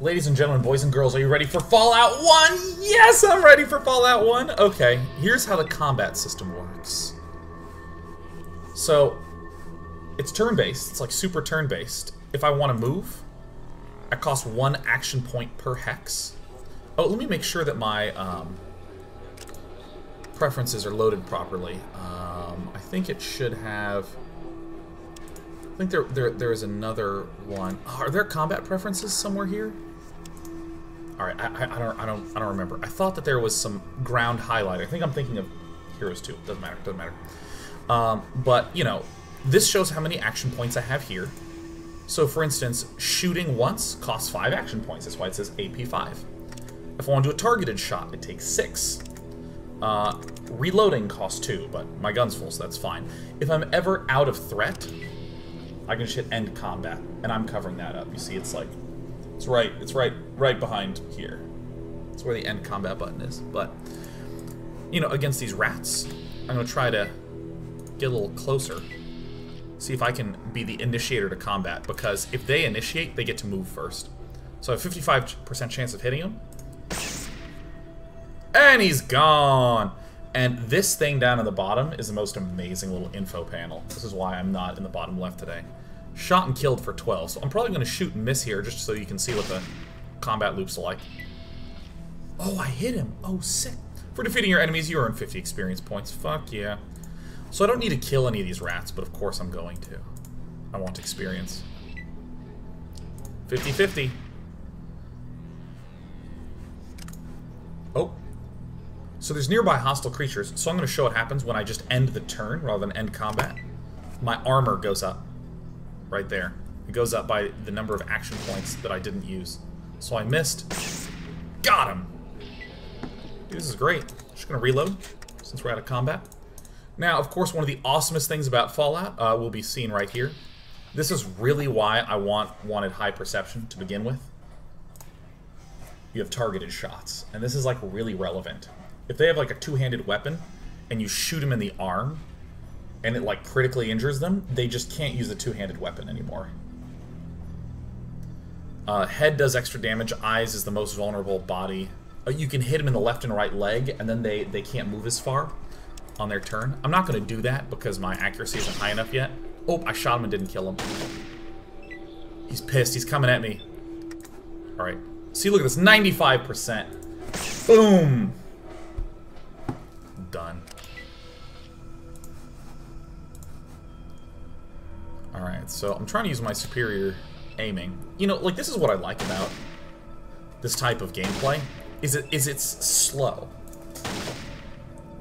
Ladies and gentlemen, boys and girls, are you ready for Fallout 1? Yes, I'm ready for Fallout 1! Okay, here's how the combat system works. So, it's turn-based. It's like super turn-based. If I want to move, I cost 1 action point per hex. Oh, let me make sure that my preferences are loaded properly. I think it should have... I think there is another one. Oh, are there combat preferences somewhere here? All right, I don't remember. I thought that there was some ground highlight. I think I'm thinking of Heroes 2. Doesn't matter. Doesn't matter. But you know, this shows how many action points I have here. So, for instance, shooting once costs 5 action points. That's why it says AP5. If I want to do a targeted shot, it takes 6. Reloading costs 2, but my gun's full, so that's fine. If I'm ever out of threat, I can just hit end combat, and I'm covering that up. You see, it's like, it's right behind here. That's where the end combat button is. But, you know, against these rats, I'm gonna try to get a little closer. See if I can be the initiator to combat, because if they initiate, they get to move first. So I have a 55% chance of hitting him. And he's gone! And this thing down at the bottom is the most amazing little info panel. This is why I'm not in the bottom left today. Shot and killed for 12. So I'm probably going to shoot and miss here just so you can see what the combat loops are like. Oh, I hit him. Oh, sick. For defeating your enemies, you earn 50 experience points. Fuck yeah. So I don't need to kill any of these rats, but of course I'm going to. I want experience. 50-50. Oh. So there's nearby hostile creatures, so I'm going to show what happens when I just end the turn rather than end combat. My armor goes up right there. It goes up by the number of action points that I didn't use. So I missed. Got him! Dude, this is great. Just going to reload since we're out of combat. Now, of course, one of the awesomest things about Fallout will be seen right here. This is really why I wanted high perception to begin with. You have targeted shots, and this is like really relevant. If they have like a two-handed weapon and you shoot them in the arm and it like critically injures them, they just can't use the two-handed weapon anymore. Head does extra damage, eyes is the most vulnerable, body. You can hit them in the left and right leg and then they can't move as far on their turn. I'm not going to do that because my accuracy isn't high enough yet. Oh, I shot him and didn't kill him. He's pissed, he's coming at me. Alright, see, look at this, 95%. Boom! Done. Alright, so I'm trying to use my superior aiming. You know, like, this is what I like about this type of gameplay, is it's slow.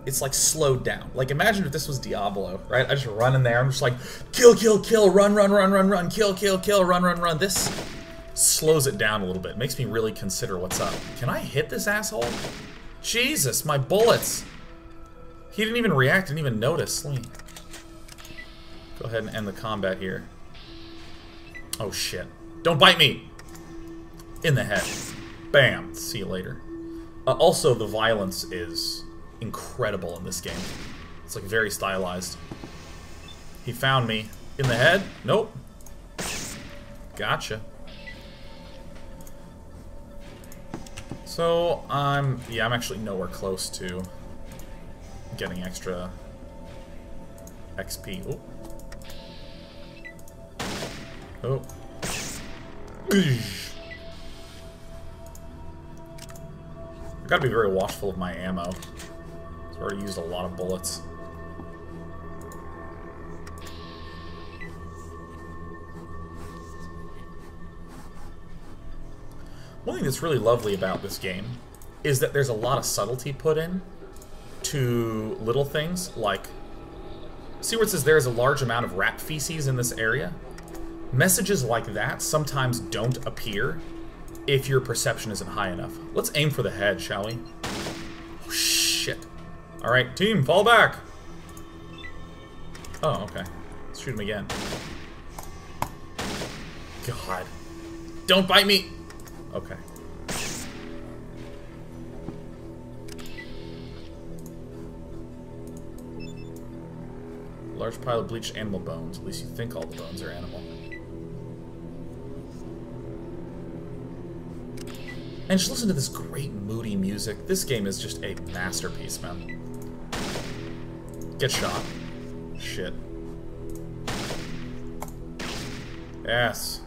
It's like slowed down. Like, imagine if this was Diablo, right? I just run in there, I'm just like, kill, kill, kill, run, run, run, run, run, kill, kill, kill, run, run, run. This slows it down a little bit, makes me really consider what's up. Can I hit this asshole? Jesus, my bullets! He didn't even react, didn't even notice. Let me go ahead and end the combat here. Oh shit. Don't bite me! In the head. Bam. See you later. Also, the violence is incredible in this game. It's like very stylized. He found me. In the head? Nope. Gotcha. So, I'm actually nowhere close to getting extra XP. Ooh. Oh. I gotta be very watchful of my ammo. I've already used a lot of bullets. One thing that's really lovely about this game is that there's a lot of subtlety put in to little things, like, see where it says there is a large amount of rat feces in this area? Messages like that sometimes don't appear if your perception isn't high enough. Let's aim for the head, shall we? Oh, shit. Alright, team, fall back! Oh, okay. Let's shoot him again. God. Don't bite me! Okay. Large pile of bleached animal bones. At least you think all the bones are animal. And just listen to this great moody music. This game is just a masterpiece, man. Get shot. Shit. Yes.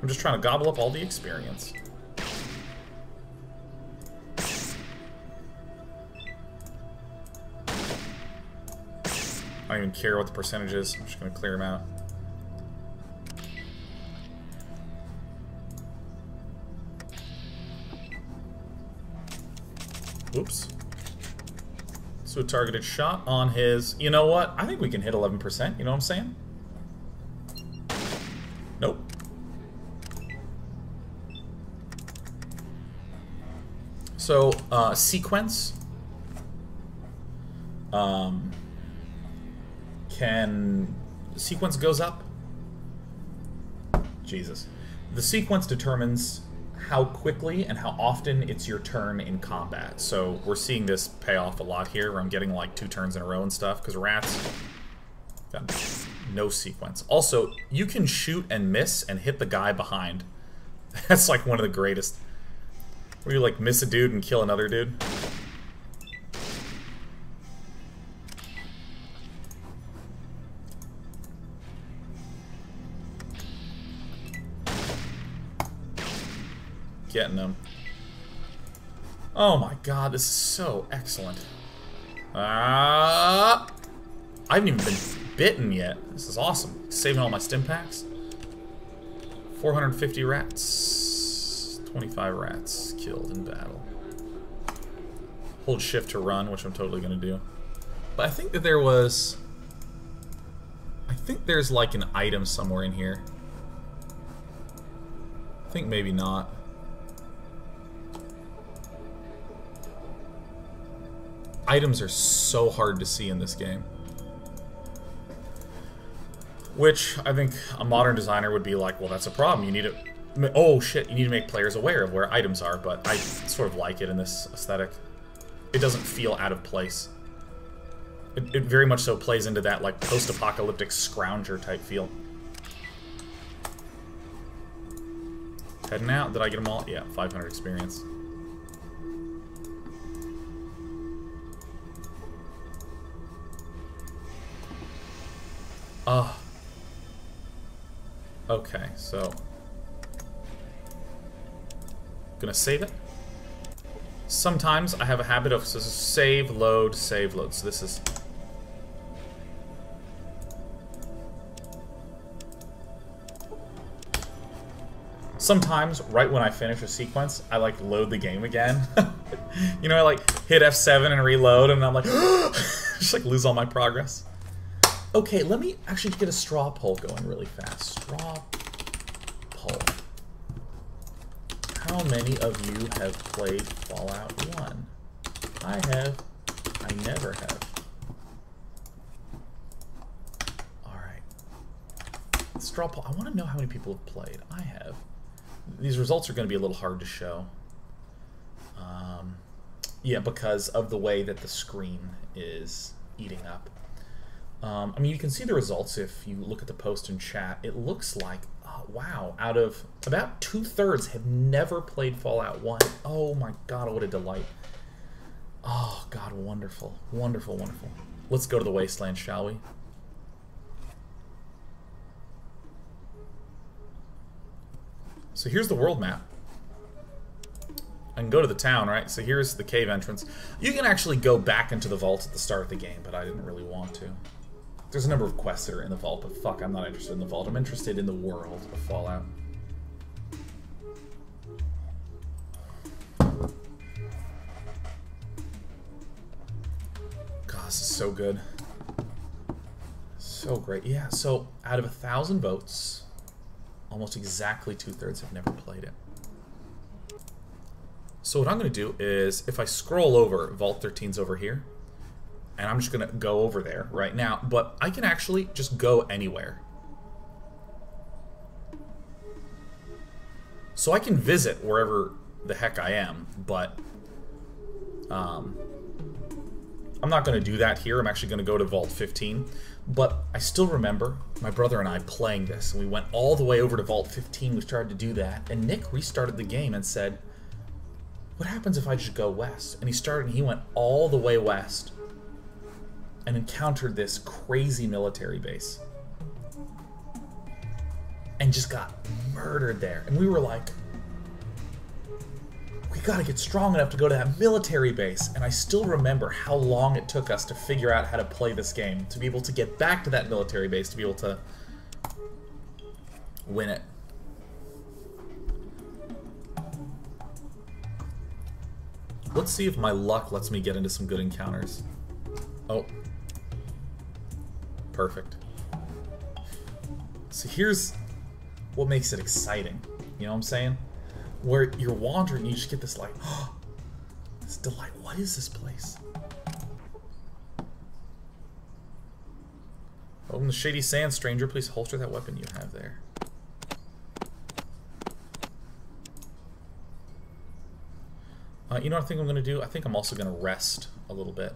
I'm just trying to gobble up all the experience. I don't even care what the percentage is. I'm just going to clear them out. Oops. So a targeted shot on his... You know what? I think we can hit 11%. You know what I'm saying? Nope. So, sequence. Sequence goes up. Jesus. The sequence determines how quickly and how often it's your turn in combat. So we're seeing this pay off a lot here, where I'm getting like 2 turns in a row and stuff, because rats got no sequence. Also, you can shoot and miss and hit the guy behind. That's like one of the greatest. Where you like miss a dude and kill another dude. Getting them. Oh my god, this is so excellent. I haven't even been bitten yet. This is awesome. Saving all my Stimpaks. 450 rats. 25 rats killed in battle. Hold shift to run, which I'm totally gonna do. But I think that there was... I think there's like an item somewhere in here. I think maybe not. Items are so hard to see in this game. Which, I think a modern designer would be like, well, that's a problem. You need to... Oh, shit, you need to make players aware of where items are, but I sort of like it in this aesthetic. It doesn't feel out of place. It very much so plays into that, like, post-apocalyptic scrounger type feel. Heading out. Did I get them all? Yeah, 500 experience. Okay, so gonna save it. Sometimes I have a habit of save, load, save, load. So this is sometimes right when I finish a sequence, I like load the game again. You know, I like hit F7 and reload, and I'm like just like lose all my progress. Okay, let me actually get a straw poll going really fast. Straw poll. How many of you have played Fallout 1? I have. I never have. Alright. Straw poll. I want to know how many people have played. I have. These results are going to be a little hard to show. Yeah, because of the way that the screen is eating up. I mean, you can see the results if you look at the post and chat. It looks like, wow, out of about 2/3 have never played Fallout 1. Oh my god, what a delight. Oh god, wonderful. Wonderful, wonderful. Let's go to the wasteland, shall we? So here's the world map. I can go to the town, right? So here's the cave entrance. You can actually go back into the vault at the start of the game, but I didn't really want to. There's a number of quests that are in the vault, but fuck, I'm not interested in the vault. I'm interested in the world of Fallout. God, this is so good. So great. Yeah, so out of 1,000 votes, almost exactly 2/3 have never played it. So what I'm going to do is, if I scroll over, Vault 15's over here. And I'm just going to go over there right now, but I can actually just go anywhere. So I can visit wherever the heck I am, but I'm not going to do that here. I'm actually going to go to Vault 15. But I still remember my brother and I playing this. And we went all the way over to Vault 15. We started to do that. And Nick restarted the game and said, what happens if I just go west? And he started and he went all the way west and encountered this crazy military base. And just got murdered there. And we were like, we gotta get strong enough to go to that military base. And I still remember how long it took us to figure out how to play this game, to be able to get back to that military base, to be able to win it. Let's see if my luck lets me get into some good encounters. Oh. Perfect. So here's what makes it exciting, you know what I'm saying? Where you're wandering, you just get this like, oh, this delight, what is this place? Open the Shady Sands, stranger, please holster that weapon you have there. You know what I think I'm gonna do? I think I'm also gonna rest a little bit.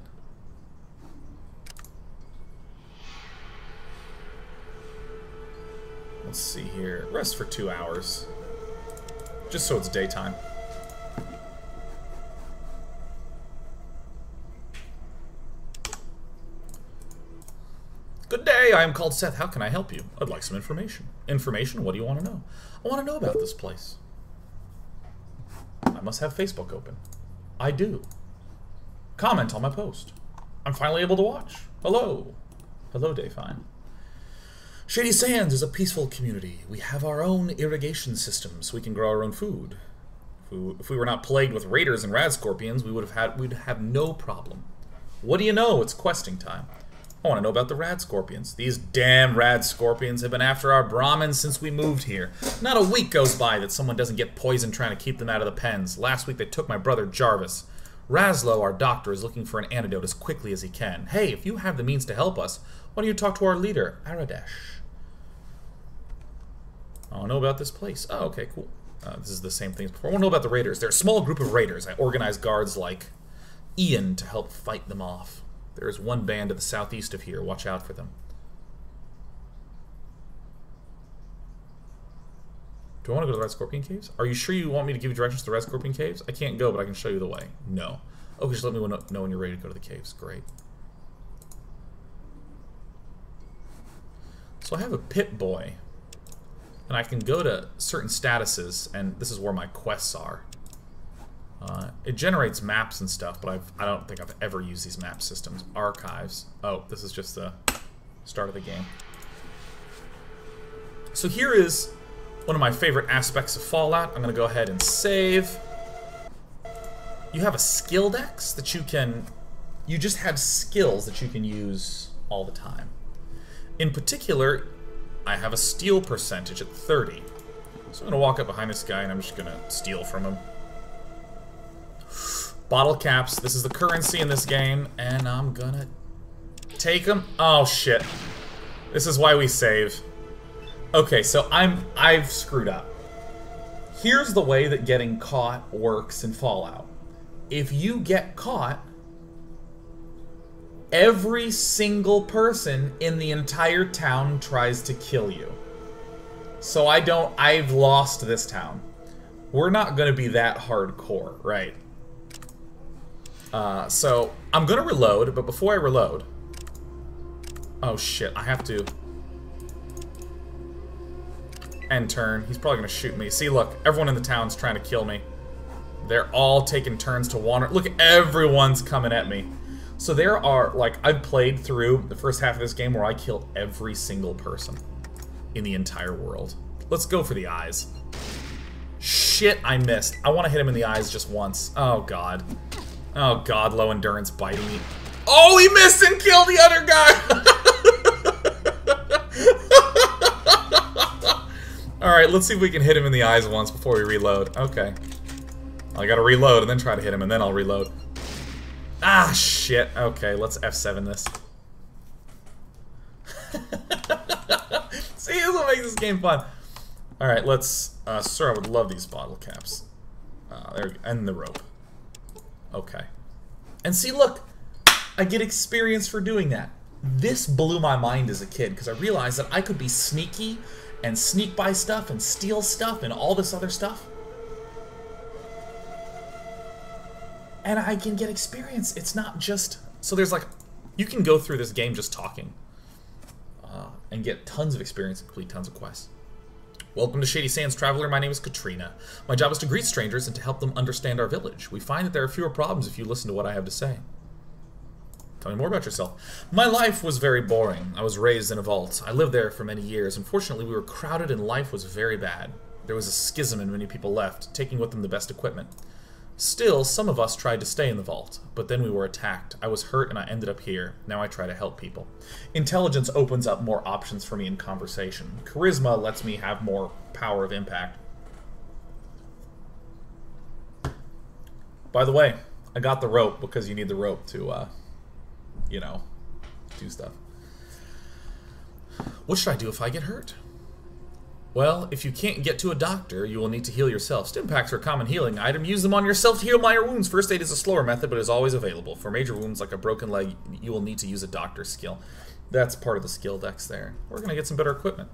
Let's see here. Rest for 2 hours. Just so it's daytime. Good day, I am called Seth. How can I help you? I'd like some information. Information? What do you want to know? I want to know about this place. I must have Facebook open. I do. Comment on my post. I'm finally able to watch. Hello. Hello, Dayfine. Shady Sands is a peaceful community. We have our own irrigation systems. We can grow our own food. If we were not plagued with raiders and rad scorpions, we'd have no problem. What do you know? It's questing time. I want to know about the rad scorpions. These damn rad scorpions have been after our Brahmin since we moved here. Not a week goes by that someone doesn't get poisoned trying to keep them out of the pens. Last week they took my brother Jarvis. Raslo, our doctor, is looking for an antidote as quickly as he can. Hey, if you have the means to help us, why don't you talk to our leader, Aradesh? I don't know about this place. Oh, okay, cool. This is the same thing as before. I want to know about the raiders. They're a small group of raiders. I organize guards like Ian to help fight them off. There is one band to the southeast of here. Watch out for them. Do I want to go to the Red Scorpion Caves? Are you sure you want me to give you directions to the Red Scorpion Caves? I can't go, but I can show you the way. No. Okay, just let me know when you're ready to go to the caves. Great. So I have a Pip-Boy, and I can go to certain statuses, and this is where my quests are. It generates maps and stuff, but I don't think I've ever used these map systems. Archives. Oh, this is just the start of the game. So here is one of my favorite aspects of Fallout. I'm going to go ahead and save. You have a skill dex that you can... You just have skills that you can use all the time. In particular, I have a steal percentage at 30. So I'm going to walk up behind this guy and I'm just going to steal from him. Bottle caps. This is the currency in this game. And I'm going to take them. Oh, shit. This is why we save. Okay, so I've screwed up. Here's the way that getting caught works in Fallout. If you get caught, every single person in the entire town tries to kill you. So I've lost this town. We're not gonna be that hardcore, right? So I'm gonna reload, but before I reload... Oh shit, I have to... End turn. He's probably going to shoot me. See, look. Everyone in the town's trying to kill me. They're all taking turns to wander. Look, everyone's coming at me. So there are, like, I've played through the first half of this game where I killed every single person in the entire world. Let's go for the eyes. Shit, I missed. I want to hit him in the eyes just once. Oh, God. Oh, God, low endurance biting me. Oh, he missed and killed the other guy! Alright, let's see if we can hit him in the eyes once before we reload. Okay. I gotta reload and then try to hit him and then I'll reload. Ah, shit. Okay, let's F7 this. See, this is what makes this game fun. Alright, let's... sir, I would love these bottle caps. There we go. And the rope. Okay. And see, look. I get experience for doing that. This blew my mind as a kid because I realized that I could be sneaky and sneak by stuff and steal stuff and all this other stuff. And I can get experience. It's not just... So there's like... You can go through this game just talking. And get tons of experience and complete tons of quests. Welcome to Shady Sands, Traveler. My name is Katrina. My job is to greet strangers and to help them understand our village. We find that there are fewer problems if you listen to what I have to say. Tell me more about yourself. My life was very boring. I was raised in a vault. I lived there for many years. Unfortunately, we were crowded and life was very bad. There was a schism and many people left, taking with them the best equipment. Still, some of us tried to stay in the vault, but then we were attacked. I was hurt and I ended up here. Now I try to help people. Intelligence opens up more options for me in conversation. Charisma lets me have more power of impact. By the way, I got the rope because you need the rope to, you know, do stuff. What should I do if I get hurt? Well, if you can't get to a doctor, you will need to heal yourself. Stimpaks are a common healing item. Use them on yourself to heal minor wounds. First aid is a slower method, but is always available. For major wounds like a broken leg, you will need to use a doctor's skill. That's part of the skill decks there. We're going to get some better equipment.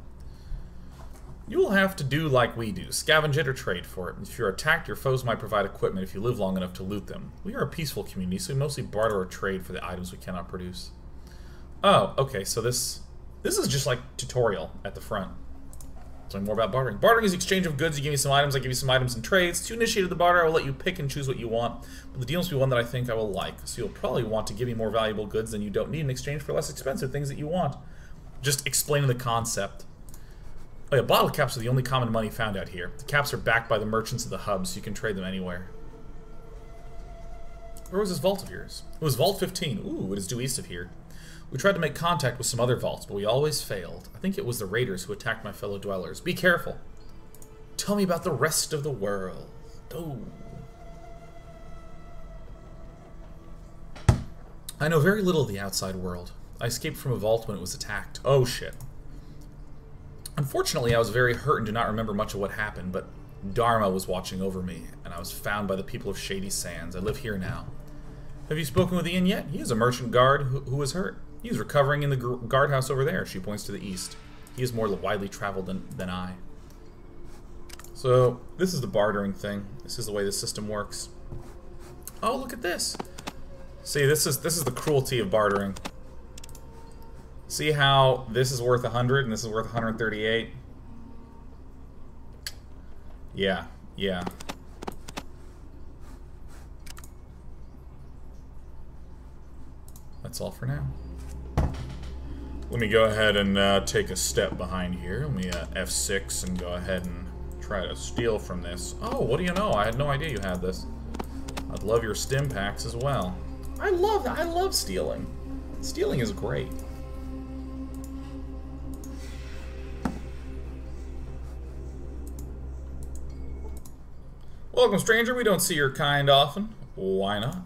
You will have to do like we do. Scavenge it or trade for it. If you're attacked, your foes might provide equipment if you live long enough to loot them. We are a peaceful community, so we mostly barter or trade for the items we cannot produce. Oh, okay, so this is just like tutorial at the front. Tell me more about bartering. Bartering is the exchange of goods. You give me some items, I give you some items and trades. To initiate the barter, I will let you pick and choose what you want, but the deal must be one that I think I will like. So you'll probably want to give me more valuable goods than you don't need in exchange for less expensive things that you want. Just explaining the concept. Oh yeah, bottle caps are the only common money found out here. The caps are backed by the merchants of the hub, so you can trade them anywhere. Where was this vault of yours? It was Vault 15. Ooh, it is due east of here. We tried to make contact with some other vaults, but we always failed. I think it was the raiders who attacked my fellow dwellers. Be careful. Tell me about the rest of the world. Oh. I know very little of the outside world. I escaped from a vault when it was attacked. Oh shit. Unfortunately, I was very hurt and do not remember much of what happened, but Dharma was watching over me, and I was found by the people of Shady Sands. I live here now. Have you spoken with Ian yet? He is a merchant guard who was hurt. He's recovering in the guardhouse over there. She points to the east. He is more widely traveled than I. So, this is the bartering thing. This is the way the system works. Oh, look at this. See, this is the cruelty of bartering. See how this is worth 100 and this is worth 138? Yeah, yeah. That's all for now. Let me go ahead and take a step behind here. Let me F6 and go ahead and try to steal from this. Oh, what do you know? I had no idea you had this. I'd love your stim packs as well. I love stealing. Stealing is great. Welcome, stranger. We don't see your kind often. Why not?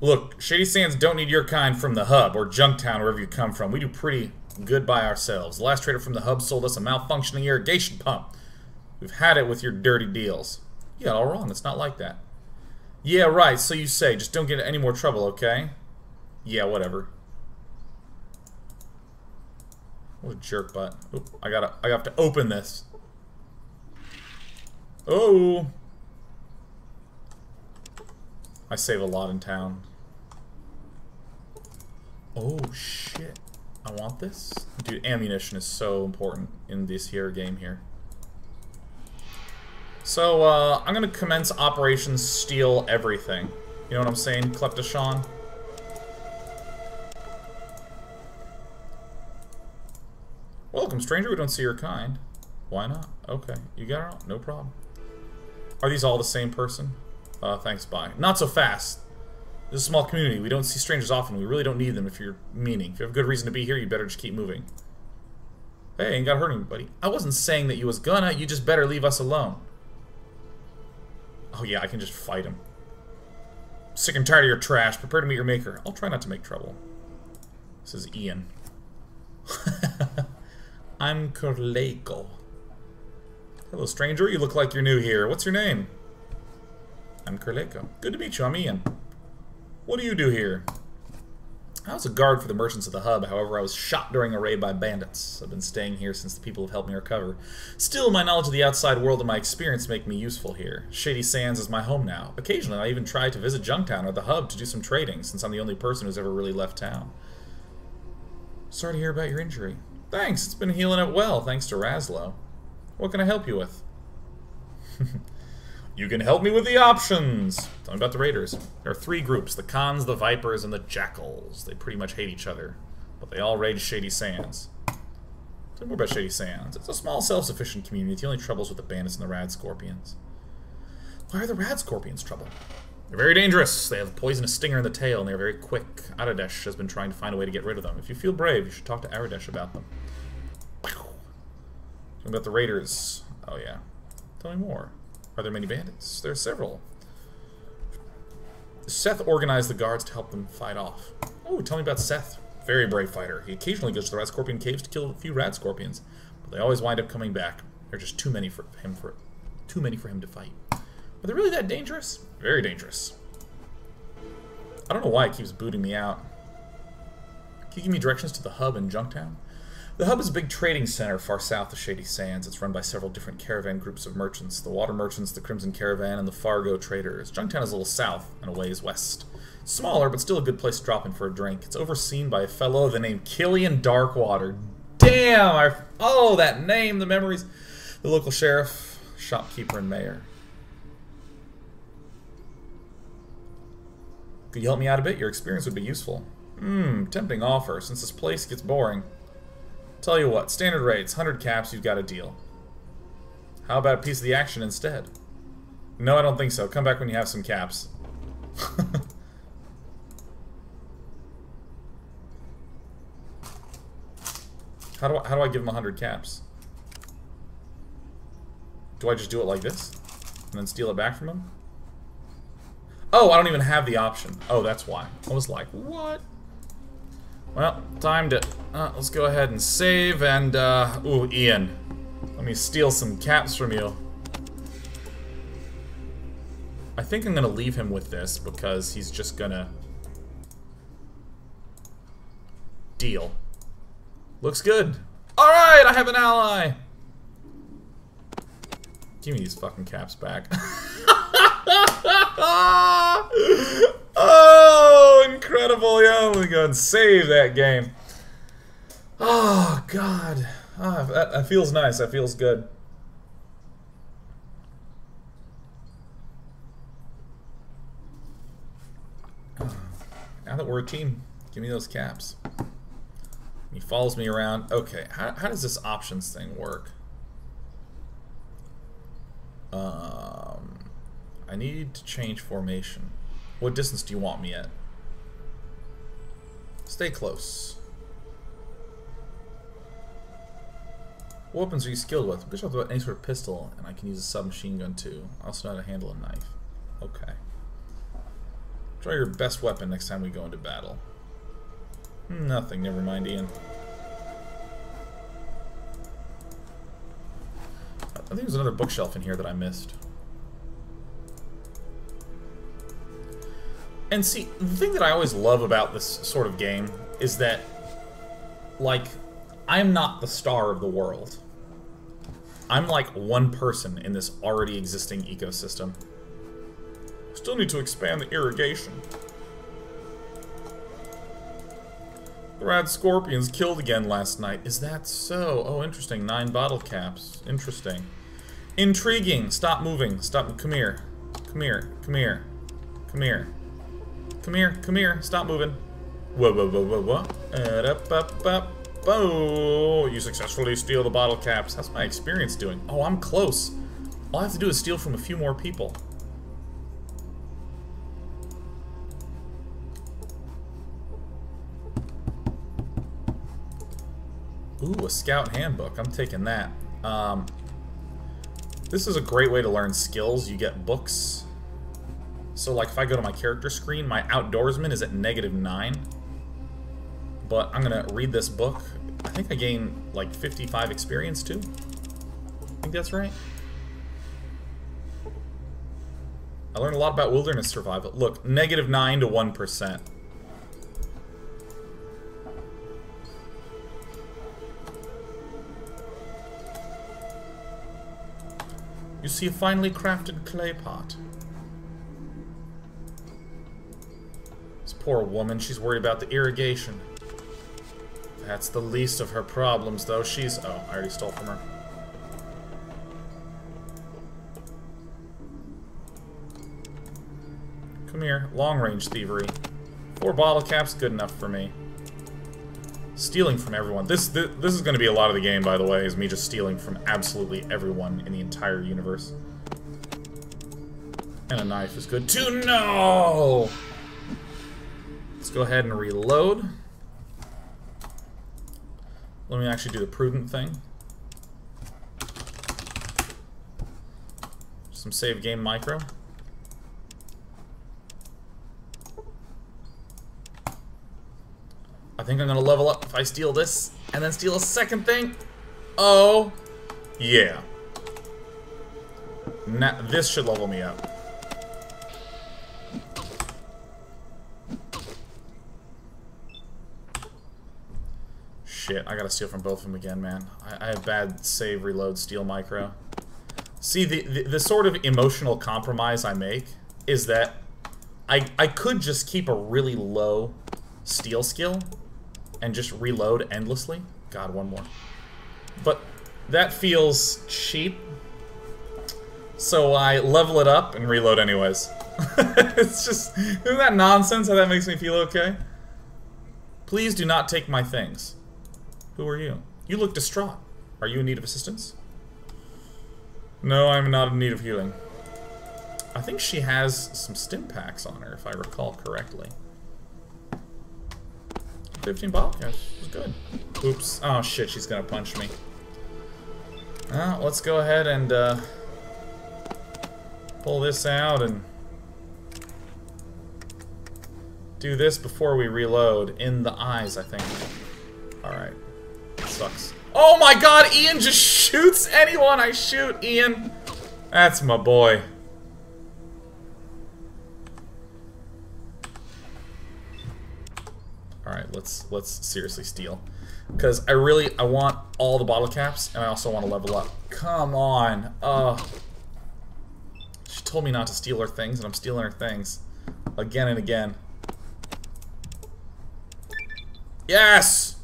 Look, Shady Sands don't need your kind from the hub, or Junktown, wherever you come from. We do pretty good by ourselves. The last trader from the hub sold us a malfunctioning irrigation pump. We've had it with your dirty deals. You got all wrong. It's not like that. Yeah, right, so you say. Just don't get into any more trouble, okay? Yeah, whatever. What a jerk butt. Oop, I have to open this. Oh! I save a lot in town. Oh shit. I want this? Dude, ammunition is so important in this here game here. So, I'm gonna commence Operation Steal Everything. You know what I'm saying, Kleptoshan? Welcome, stranger. We don't see your kind. Why not? Okay. You got it all? No problem. Are these all the same person? Thanks, bye. Not so fast. This is a small community. We don't see strangers often. We really don't need them if you're meaning. If you have a good reason to be here, you better just keep moving. Hey, ain't got hurt anybody. I wasn't saying that you was gonna. You just better leave us alone. Oh yeah, I can just fight him. Sick and tired of your trash. Prepare to meet your maker. I'll try not to make trouble. This is Ian. I'm Kureiko. Hello, stranger. You look like you're new here. What's your name? I'm Kureiko. Good to meet you, I'm Ian. What do you do here? I was a guard for the merchants of the hub. However, I was shot during a raid by bandits. I've been staying here since the people have helped me recover. Still, my knowledge of the outside world and my experience make me useful here. Shady Sands is my home now. Occasionally, I even try to visit Junktown or the hub to do some trading, since I'm the only person who's ever really left town. Sorry to hear about your injury. Thanks, it's been healing up well, thanks to Raslo. What can I help you with? You can help me with the options! Tell me about the raiders. There are three groups, the Khans, the Vipers, and the Jackals. They pretty much hate each other, but they all raid Shady Sands. Tell me more about Shady Sands. It's a small, self-sufficient community. The only troubles with the bandits and the Rad Scorpions. Why are the Rad Scorpions trouble? They're very dangerous. They have a poisonous stinger in the tail, and they're very quick. Aradesh has been trying to find a way to get rid of them. If you feel brave, you should talk to Aradesh about them. Tell me about the raiders. Oh, yeah. Tell me more. Are there many bandits? There are several. Seth organized the guards to help them fight off. Oh, tell me about Seth. Very brave fighter. He occasionally goes to the Rad Scorpion caves to kill a few Rad Scorpions, but they always wind up coming back. There are just too many for him to fight. Are they really that dangerous? Very dangerous. I don't know why it keeps booting me out. Can you give me directions to the hub in Junktown? The hub is a big trading center far south of Shady Sands. It's run by several different caravan groups of merchants. The Water Merchants, the Crimson Caravan, and the Fargo Traders. Junktown is a little south and a ways west. Smaller, but still a good place to drop in for a drink. It's overseen by a fellow named Killian Darkwater. Damn! Oh, that name, the memories. The local sheriff, shopkeeper, and mayor. Could you help me out a bit? Your experience would be useful. Tempting offer, since this place gets boring. Tell you what, standard rates, 100 caps, you've got a deal. How about a piece of the action instead? No, I don't think so. Come back when you have some caps. How do I give him 100 caps? Do I just do it like this? And then steal it back from him? Oh, I don't even have the option. Oh, that's why. I was like, what? Well, time to... let's go ahead and save and... ooh, Ian. Let me steal some caps from you. I think I'm gonna leave him with this because he's just gonna... Deal. Looks good. Alright, I have an ally! Give me these fucking caps back. Oh, incredible, yo. Let me go and save that game. Oh, God. Oh, that feels nice. That feels good. Now that we're a team, give me those caps. He follows me around. Okay, how does this options thing work? I need to change formation. What distance do you want me at? Stay close. What weapons are you skilled with? I'm good with any sort of pistol, and I can use a submachine gun too. I also know how to handle a knife. Okay. Try your best weapon next time we go into battle. Nothing. Never mind, Ian. I think there's another bookshelf in here that I missed. And see, the thing that I always love about this sort of game is that, like, I'm not the star of the world. I'm like one person in this already existing ecosystem. Still need to expand the irrigation. The Rad Scorpions killed again last night. Is that so? Oh, interesting. 9 bottle caps. Interesting. Intriguing. Stop moving. Stop. Come here. Come here. Come here. Come here. Come here, come here, stop moving. Whoa, whoa, whoa, whoa, whoa. Up, up, up, oh, you successfully steal the bottle caps. How's my experience doing? Oh, I'm close. All I have to do is steal from a few more people. Ooh, a scout handbook. I'm taking that. This is a great way to learn skills. You get books. So, like, if I go to my character screen, my outdoorsman is at -9. But I'm gonna read this book. I think I gain, like, 55 experience, too. I think that's right. I learned a lot about wilderness survival. Look, -9 to 1%. You see a finely crafted clay pot. This poor woman, she's worried about the irrigation. That's the least of her problems, though. She's... oh, I already stole from her. Come here. Long-range thievery. 4 bottle caps, good enough for me. Stealing from everyone. This is going to be a lot of the game, by the way, is me just stealing from absolutely everyone in the entire universe. And a knife is good too. No! Let's go ahead and reload. Let me actually do the prudent thing. Some save game micro. I think I'm gonna level up if I steal this, and then steal a second thing. Oh, yeah. Now, this should level me up. Shit, I gotta steal from both of them again, man. I have bad save, reload, steal micro. See, the sort of emotional compromise I make is that I could just keep a really low steal skill and just reload endlessly. God, one more. But that feels cheap. So I level it up and reload anyways. It's just... isn't that nonsense how that makes me feel okay? Please do not take my things. Who are you? You look distraught. Are you in need of assistance? No, I'm not in need of healing. I think she has some Stimpaks on her, if I recall correctly. 15 bottle caps. Good. Oops. Oh shit, she's gonna punch me. Let's go ahead and pull this out and do this before we reload. In the eyes, I think. Alright. Sucks. Oh my god, Ian just shoots anyone I shoot, Ian! That's my boy. Alright, let's seriously steal. Because I want all the bottle caps, and I also want to level up. Come on! She told me not to steal her things, and I'm stealing her things. Again and again. Yes!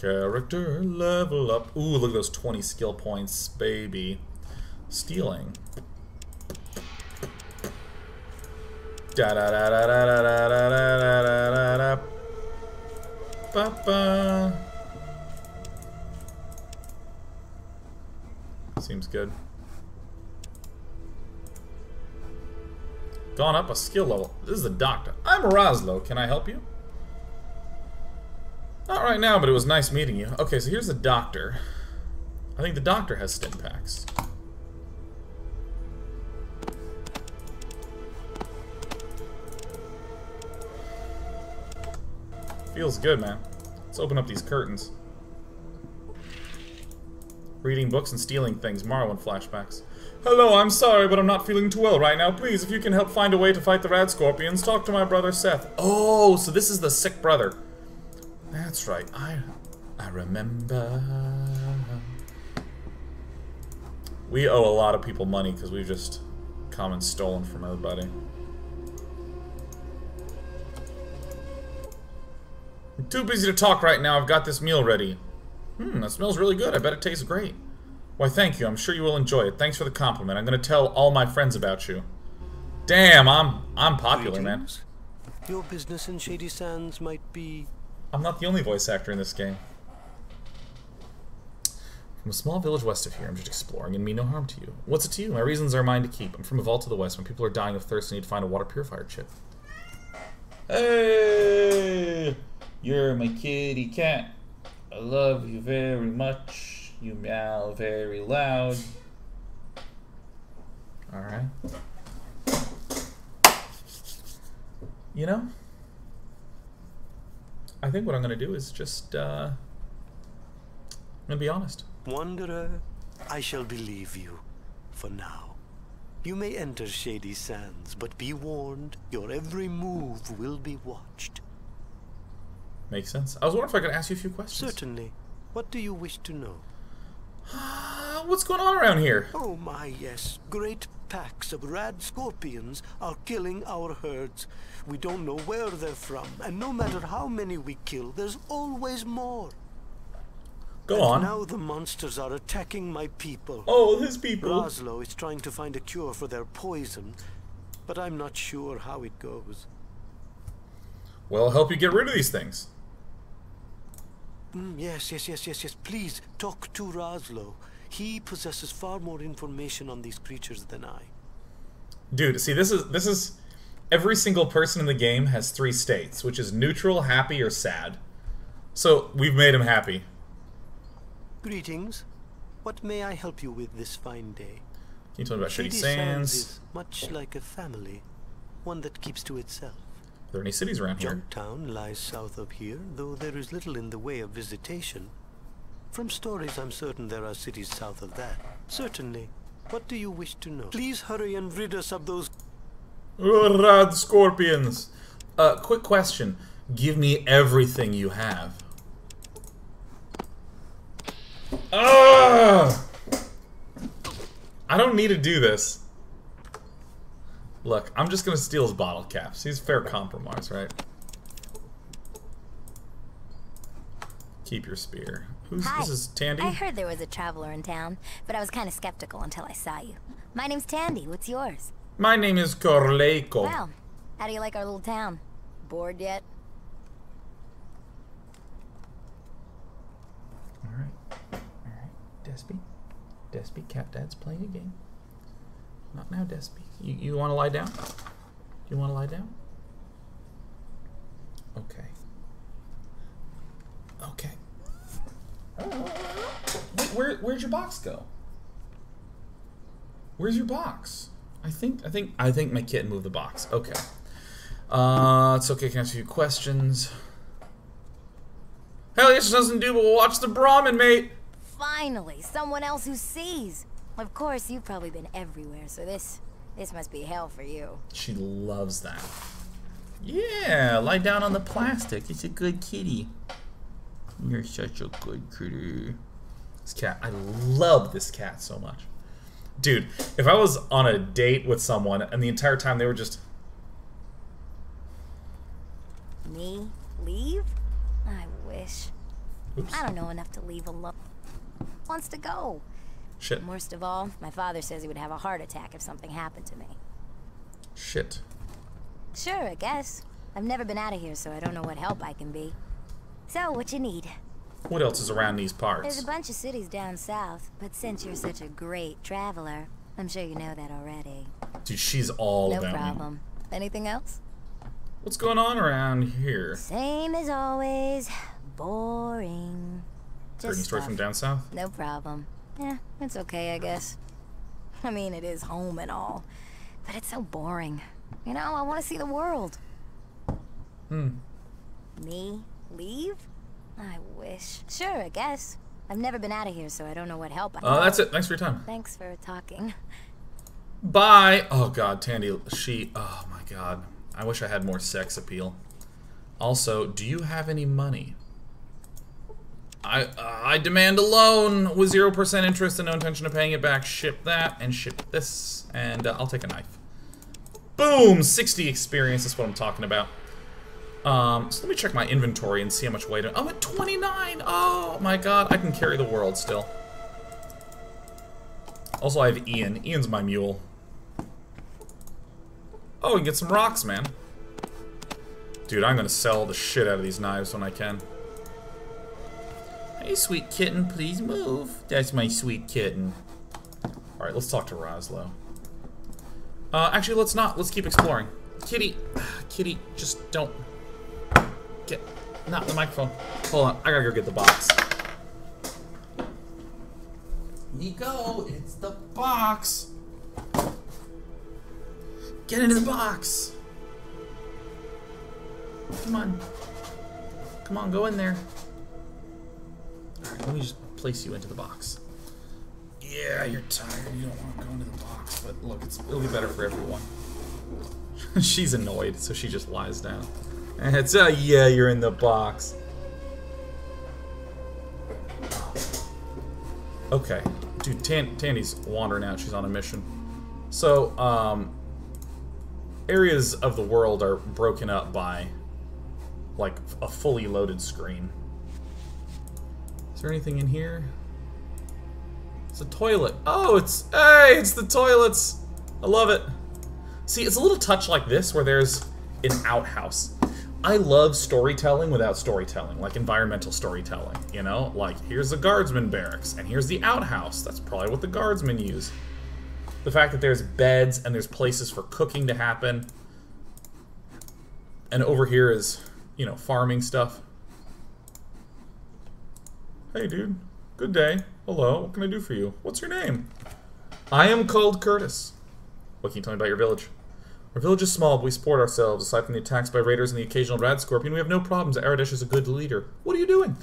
Character level up. Ooh, look at those 20 skill points, baby. Stealing. Seems good. Gone up a skill level. This is the doctor. I'm Raslo. Can I help you? Not right now, but it was nice meeting you. Okay, so here's the doctor. I think the doctor has Stimpaks. Feels good, man. Let's open up these curtains. Reading books and stealing things. Morrowind flashbacks. Hello, I'm sorry, but I'm not feeling too well right now. Please, if you can help find a way to fight the Rad Scorpions, talk to my brother Seth. Oh, so this is the sick brother. That's right. I remember. We owe a lot of people money because we've just come and stolen from everybody. I'm too busy to talk right now. I've got this meal ready. That smells really good. I bet it tastes great. Why, thank you. I'm sure you will enjoy it. Thanks for the compliment. I'm gonna tell all my friends about you. Damn, I'm popular, man. Your business in Shady Sands might be... I'm not the only voice actor in this game. From a small village west of here, I'm just exploring and mean no harm to you. What's it to you? My reasons are mine to keep. I'm from a vault to the west. When people are dying of thirst, I need to find a water purifier chip. Hey! You're my kitty cat. I love you very much. You meow very loud. Alright. You know, I think what I'm going to do is just, I'm going to be honest. Wanderer, I shall believe you for now. You may enter Shady Sands, but be warned, your every move will be watched. Makes sense. I was wondering if I could ask you a few questions. Certainly. What do you wish to know? What's going on around here? Oh my, yes. Great packs of rad scorpions are killing our herds. We don't know where they're from, and no matter how many we kill, there's always more. Go on. Now the monsters are attacking my people. Oh, his people. Raslo is trying to find a cure for their poison, but I'm not sure how it goes. Well, I'll help you get rid of these things. Yes. Please talk to Raslo. He possesses far more information on these creatures than I. Dude, see, this is every single person in the game has three states, which is neutral, happy, or sad. So we've made him happy. Greetings. What may I help you with this fine day? Can you tell me about Shady Sands? Is much like a family, one that keeps to itself. Are there any cities around here? Junktown lies south of here, though there is little in the way of visitation. From stories, I'm certain there are cities south of that. Certainly. What do you wish to know? Please hurry and rid us of those... Rad Scorpions! Quick question. Give me everything you have. Ah! I don't need to do this. Look, I'm just gonna steal his bottle caps. He's fair compromise, right? Keep your spear. Who's this? Is Tandy? I heard there was a traveler in town, but I was kind of skeptical until I saw you. My name's Tandy. What's yours? My name is Kureiko. Well, how do you like our little town? Bored yet? All right. Despy, Cap Dad's playing a game. Not now, Despy. You want to lie down? You want to lie down? Okay. Where'd your box go? Where's your box? I think my kitten moved the box. Okay. It's okay. I can ask you questions. Hell yes, doesn't do, but we'll watch the Brahmin, mate. Finally, someone else who sees. Of course, you've probably been everywhere, so this must be hell for you. She loves that. Yeah, lie down on the plastic. It's a good kitty. You're such a good kitty. This cat, I love this cat so much. Dude, if I was on a date with someone and the entire time they were just... Me? Leave? I wish. Oops. I don't know enough to leave alone. Wants to go. Shit. And worst of all, my father says he would have a heart attack if something happened to me. Shit. Sure, I guess. I've never been out of here, so I don't know what help I can be. So, what you need? What else is around these parts? There's a bunch of cities down south, but since you're such a great traveler, I'm sure you know that already. Dude, she's all about me. No problem. Anything else? What's going on around here? Same as always. Boring. Just stuff. Story from down south? No problem. Yeah, it's okay, I guess. I mean, it is home and all, but it's so boring. You know, I want to see the world. Me? Leave? I wish. Sure, I guess. I've never been out of here, so I don't know what help I can. That's it. Thanks for your time. Thanks for talking. Bye! Oh god, Tandy, oh my god. I wish I had more sex appeal. Also, do you have any money? I demand a loan with 0% interest and no intention of paying it back. Ship that, and ship this, and I'll take a knife. Boom! 60 experience, that's what I'm talking about. So let me check my inventory and see how much weight I'm at 29! Oh my god, I can carry the world still. Also, I have Ian. Ian's my mule. Oh, we can get some rocks, man. Dude, I'm gonna sell the shit out of these knives when I can. Hey, sweet kitten, please move. That's my sweet kitten. Alright, let's talk to Raslo. Actually, let's not. Let's keep exploring. Kitty, just don't... Get, not the microphone. Hold on, I gotta go get the box. Nico, it's the box. Get into the box. Come on, go in there. All right, let me just place you into the box. Yeah, you're tired. You don't want to go into the box, but look, it'll be better for everyone. She's annoyed, so she just lies down. It's yeah, you're in the box. Okay. Dude, Tandy's wandering out. She's on a mission. So, areas of the world are broken up by, like, a fully loaded screen. Is there anything in here? It's a toilet. Oh, it's the toilets! I love it. See, it's a little touch like this where there's an outhouse. I love storytelling without storytelling, like environmental storytelling, you know? Like, here's the guardsman barracks, and here's the outhouse. That's probably what the guardsmen use. The fact that there's beds and there's places for cooking to happen. And over here is, you know, farming stuff. Hey, dude. Good day. Hello. What can I do for you? What's your name? I am called Curtis. What can you tell me about your village? Our village is small, but we support ourselves. Aside from the attacks by raiders and the occasional Rad Scorpion, we have no problems. Aradesh is a good leader. What are you doing?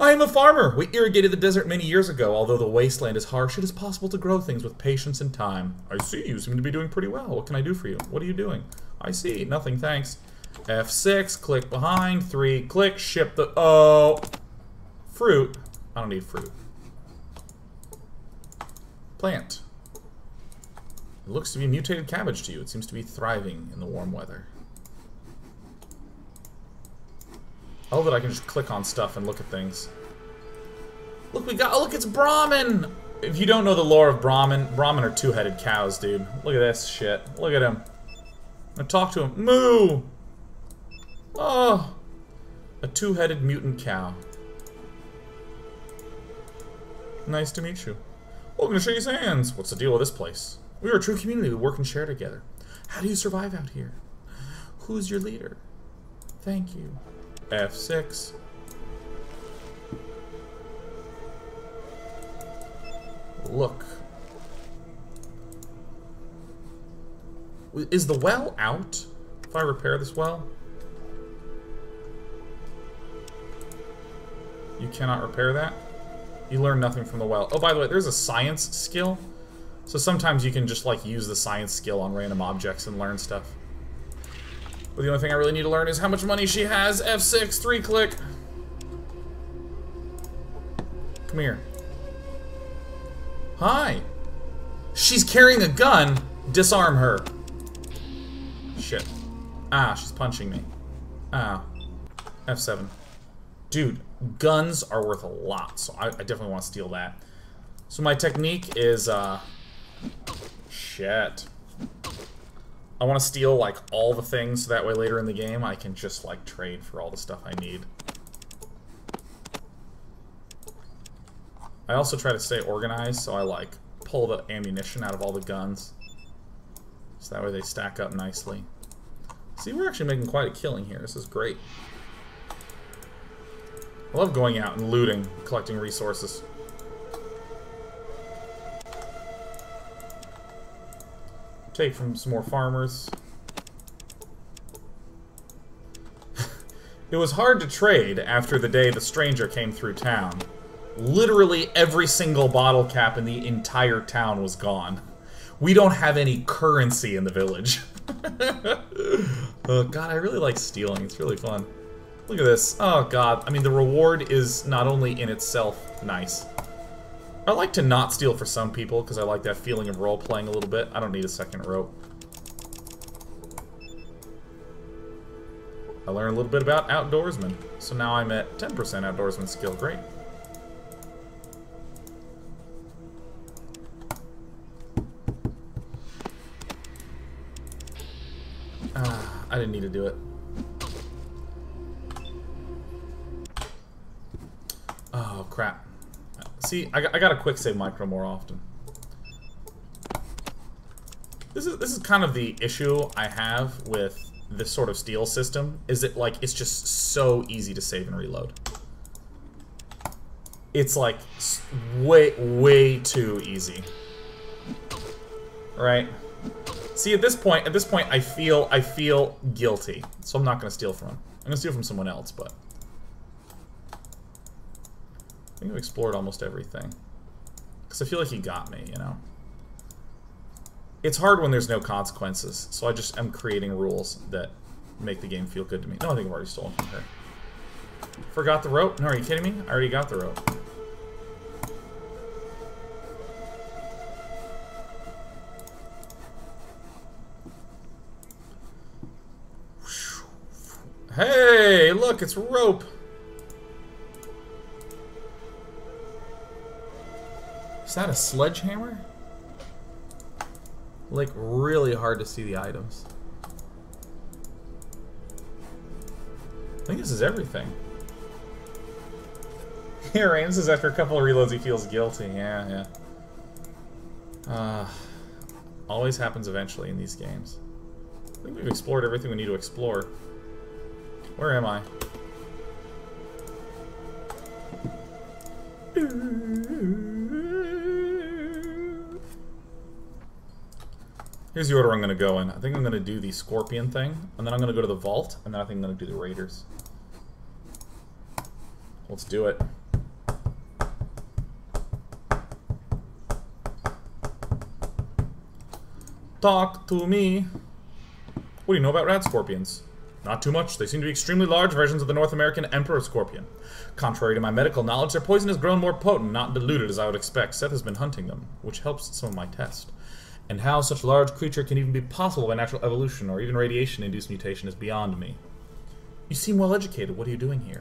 I am a farmer. We irrigated the desert many years ago. Although the wasteland is harsh, it is possible to grow things with patience and time. I see. You seem to be doing pretty well. What can I do for you? What are you doing? I see. Nothing, thanks. F6, click behind, 3, click, ship the... Oh! Fruit. I don't need fruit. Plant. It looks to be mutated cabbage to you. It seems to be thriving in the warm weather. I love that I can just click on stuff and look at things. Look, we got... Oh, look, it's Brahmin! If you don't know the lore of Brahmin, Brahmin are two-headed cows, dude. Look at this shit. Look at him. I talk to him. Moo! Oh! A two-headed mutant cow. Nice to meet you. Welcome to Shady Sands. What's the deal with this place? We are a true community. We work and share together. How do you survive out here? Who's your leader? Thank you. F6. Look. Is the well out? If I repair this well? You cannot repair that? You learn nothing from the well. Oh, by the way, there's a science skill. So sometimes you can just, like, use the science skill on random objects and learn stuff. But the only thing I really need to learn is how much money she has. F6, 3-click. Come here. Hi. She's carrying a gun. Disarm her. Shit. Ah, she's punching me. Ah. F7. Dude, guns are worth a lot, so I definitely want to steal that. So my technique is, shit. I want to steal, like, all the things, so that way later in the game I can just, like, trade for all the stuff I need. I also try to stay organized, so I, like, pull the ammunition out of all the guns. So that way they stack up nicely. See, we're actually making quite a killing here. This is great. I love going out and looting, collecting resources. Take from some more farmers. It was hard to trade after the day the stranger came through town. Literally every single bottle cap in the entire town was gone. We don't have any currency in the village. Oh god, I really like stealing. It's really fun. Look at this. Oh god. I mean, the reward is not only in itself nice. I like to not steal for some people, because I like that feeling of role-playing a little bit. I don't need a second rope. I learned a little bit about outdoorsmen. So now I'm at 10% outdoorsman skill. Great. Ah, I didn't need to do it. Oh, crap. See, I gotta quick save micro more often. This is kind of the issue I have with this sort of steal system, is that, like, it's just so easy to save and reload. It's, like, way too easy. Right? See, at this point, I feel guilty, so I'm not gonna steal from him. I'm gonna steal from someone else, but. I think I've explored almost everything. Because I feel like he got me, you know? It's hard when there's no consequences, so I just am creating rules that make the game feel good to me. No, I think I've already stolen from her. Forgot the rope? No, are you kidding me? I already got the rope. it's rope. Is that a sledgehammer? Like, really hard to see the items. I think this is everything. Yeah, Rams says after a couple of reloads he feels guilty. Yeah, yeah. Always happens eventually in these games. I think we've explored everything we need to explore. Where am I? Here's the order I'm going to go in. I think I'm going to do the Scorpion thing, and then I'm going to go to the Vault, and then I think I'm going to do the Raiders. Let's do it. Talk to me. What do you know about Rad Scorpions? Not too much. They seem to be extremely large versions of the North American Emperor Scorpion. Contrary to my medical knowledge, their poison has grown more potent, not diluted as I would expect. Seth has been hunting them, which helps some of my test. And how such a large creature can even be possible by natural evolution or even radiation-induced mutation is beyond me. You seem well-educated. What are you doing here?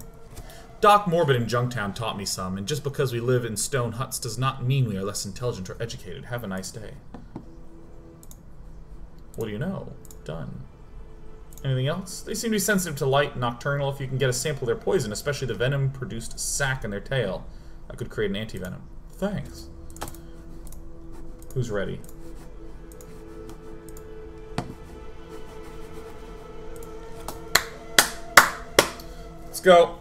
Doc Morbid in Junktown taught me some, and just because we live in stone huts does not mean we are less intelligent or educated. Have a nice day. What do you know? Done. Anything else? They seem to be sensitive to light, nocturnal. If you can get a sample of their poison, especially the venom-produced sac in their tail, that could create an anti-venom. Thanks. Who's ready? Let's go.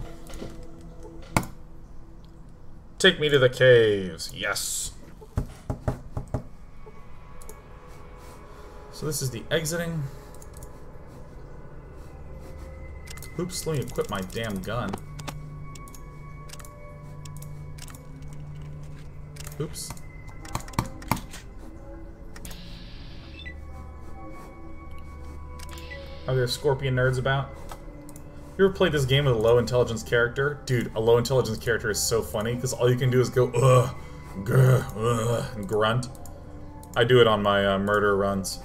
Take me to the caves. Yes. So this is the exiting. Oops, let me equip my damn gun. Oops. Are there Scorpion nerds about? You ever played this game with a low intelligence character? Dude, a low intelligence character is so funny because all you can do is go ugh, grr, ugh, and grunt. I do it on my murder runs.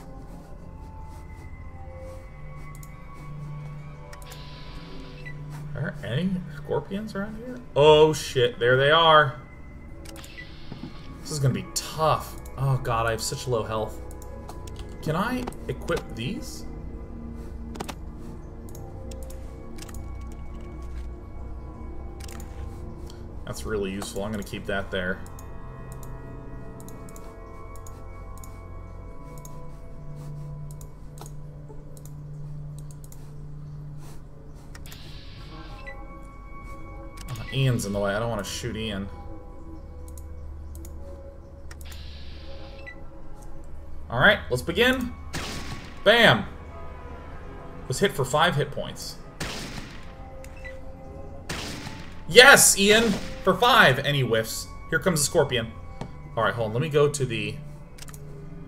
Are there any scorpions around here? Oh shit, there they are! This is gonna be tough. Oh god, I have such low health. Can I equip these? That's really useful. I'm going to keep that there. Oh, Ian's in the way. I don't want to shoot Ian. Alright, let's begin. Bam! Was hit for 5 hit points. Yes, Ian! For 5, and he whiffs. Here comes the scorpion. Alright, hold on. Let me go to the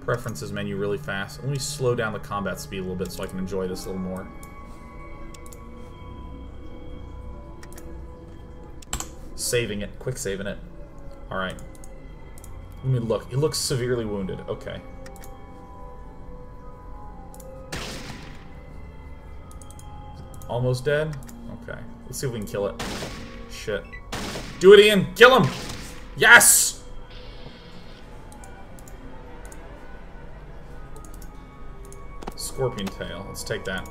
preferences menu really fast. Let me slow down the combat speed a little bit so I can enjoy this a little more. Saving it. Quick saving it. Alright. Let me look. It looks severely wounded. Okay. Almost dead? Okay. Let's see if we can kill it. Shit. Do it, Ian! Kill him! Yes! Scorpion tail. Let's take that.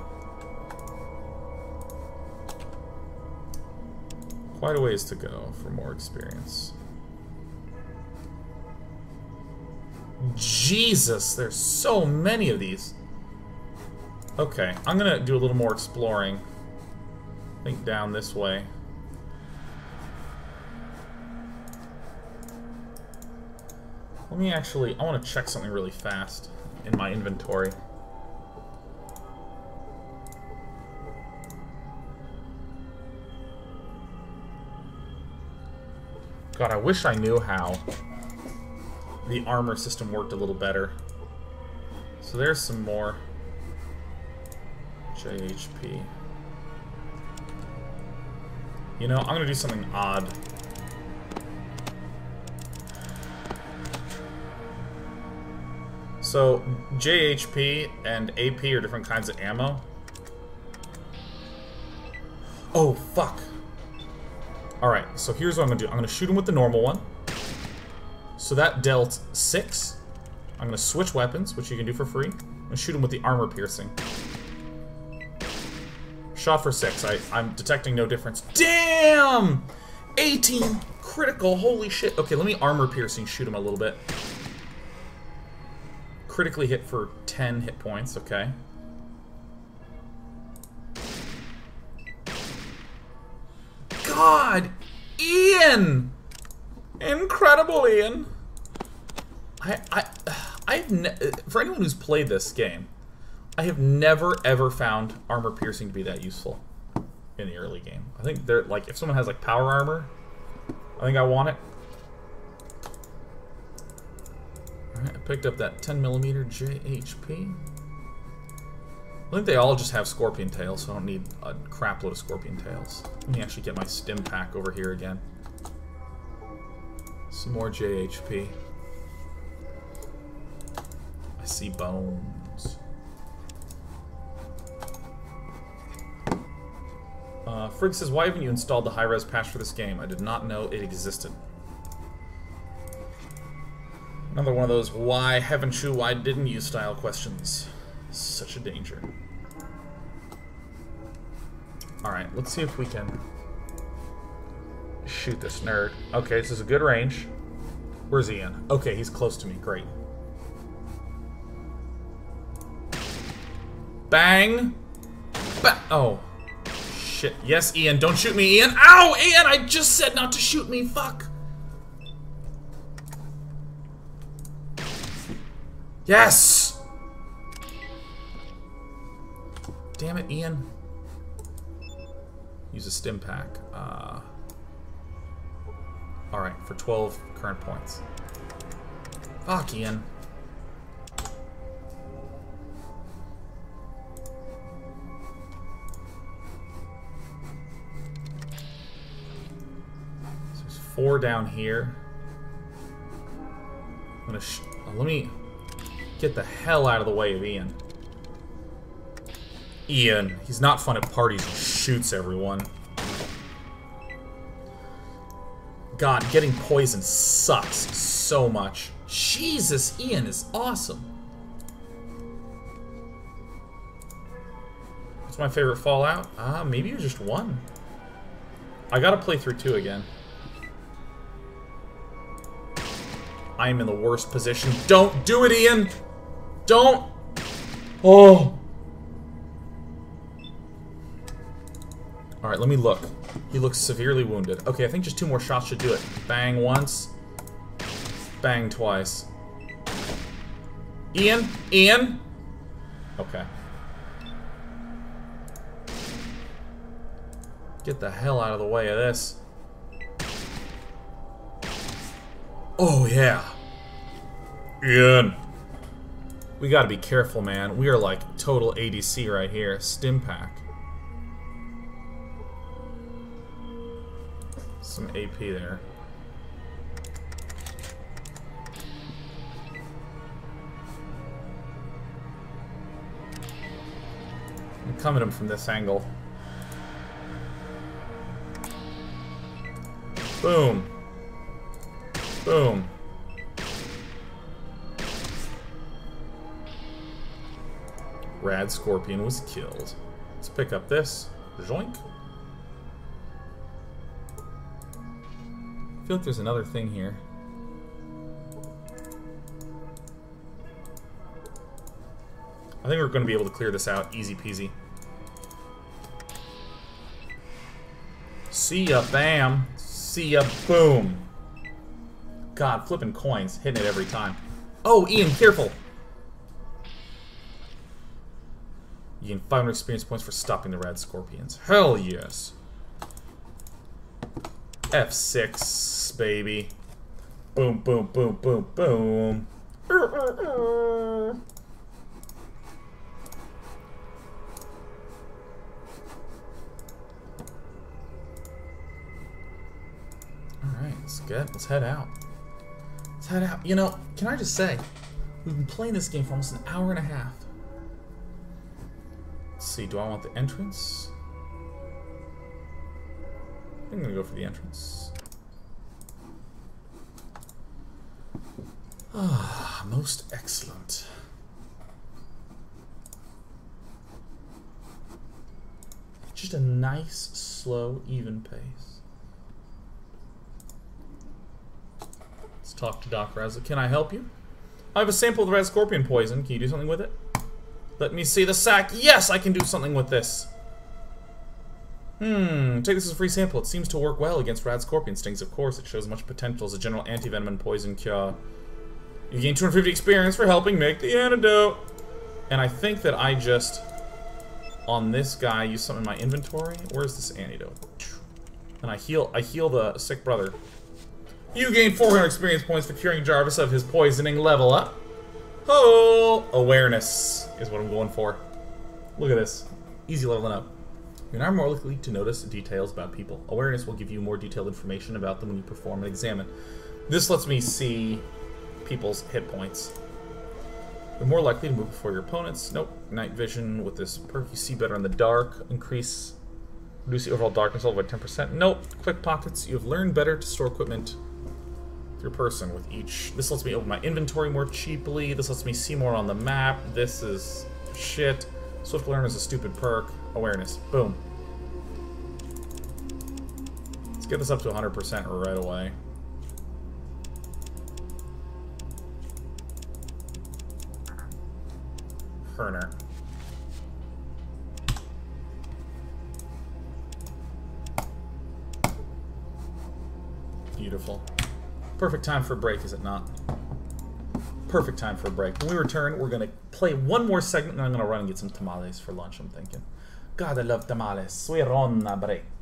Quite a ways to go for more experience. Jesus! There's so many of these. Okay, I'm gonna do a little more exploring. I think down this way. Let me actually, I want to check something really fast in my inventory. God, I wish I knew how the armor system worked a little better. So there's some more JHP. You know, I'm going to do something odd. So, JHP and AP are different kinds of ammo. Oh, fuck. Alright, so here's what I'm going to do. I'm going to shoot him with the normal one. So that dealt 6. I'm going to switch weapons, which you can do for free. I'm going to shoot him with the armor piercing. Shot for 6. I'm detecting no difference. Damn! 18 critical. Holy shit. Okay, let me armor piercing shoot him a little bit. Critically hit for 10 hit points. Okay. God! Ian! Incredible, Ian! For anyone who's played this game, I have never ever found armor piercing to be that useful in the early game. I think they're like, if someone has like power armor, I think I want it. Alright, I picked up that 10mm JHP. I think they all just have scorpion tails, so I don't need a crap load of scorpion tails. Let me actually get my Stimpak over here again. Some more JHP. I see bones. Frig says, why haven't you installed the high-res patch for this game? I did not know it existed. Another one of those why haven't you, why didn't you style questions. Such a danger. Alright, let's see if we can shoot this nerd. Okay, this is a good range. Where's Ian? Okay, he's close to me. Great. Bang! Oh. Shit. Yes, Ian. Don't shoot me, Ian. Ow! Ian, I just said not to shoot me. Fuck. Yes! Damn it, Ian. Use a Stimpak. Alright, for 12 current points. Fuck, Ian. So there's 4 down here. I'm gonna let me get the hell out of the way of Ian. Ian, he's not fun at parties, he shoots everyone. God, getting poisoned sucks so much. Jesus, Ian is awesome. What's my favorite Fallout? Maybe it was just 1. I gotta play through 2 again. I am in the worst position. Don't do it, Ian! Don't! Oh! Alright, let me look. He looks severely wounded. Okay, I think just 2 more shots should do it. Bang once. Bang twice. Ian! Ian! Okay. Get the hell out of the way of this. Oh, yeah. Ian! We gotta be careful, man. We are like total ADC right here. Stimpak. Some AP there. I'm coming at him from this angle. Boom. Boom. Rad Scorpion was killed. Let's pick up this. Joink. I feel like there's another thing here. I think we're going to be able to clear this out. Easy peasy. See ya, bam. See ya, boom. God, flipping coins. Hitting it every time. Oh, Ian, careful. You gain 500 experience points for stopping the Rad Scorpions. Hell yes. F6, baby. Boom, boom, boom, boom, boom. Alright, it's good. Let's head out. Let's head out. You know, can I just say, we've been playing this game for almost an hour and a half. Let's see, do I want the entrance? I'm gonna go for the entrance. Ah, most excellent. Just a nice, slow, even pace. Let's talk to Doc Raslo. Can I help you? I have a sample of the Rad Scorpion poison. Can you do something with it? Let me see the sack. Yes, I can do something with this. Take this as a free sample. It seems to work well against Rad Scorpion stings, of course. It shows much potential as a general anti-venom and poison cure. You gain 250 experience for helping make the antidote. And I think that I just, on this guy, use something in my inventory. Where's this antidote? And I heal the sick brother. You gain 400 experience points for curing Jarvis of his poisoning. Level up. Oh, awareness is what I'm going for. Look at this. Easy leveling up. You're now more likely to notice details about people. Awareness will give you more detailed information about them when you perform an examine. This lets me see people's hit points. You're more likely to move before your opponents. Nope. Night vision with this perk. You see better in the dark. Reduce the overall darkness level by 10%. Nope. Quick pockets. You have learned better to store equipment through person with each. This lets me open my inventory more cheaply. This lets me see more on the map. This is shit. Swift Learn is a stupid perk. Awareness. Boom. Let's get this up to 100% right away. Herner. Beautiful. Perfect time for a break, is it not? Perfect time for a break. When we return, we're going to play one more segment, and I'm going to run and get some tamales for lunch, I'm thinking. God, I love tamales. We're on a break.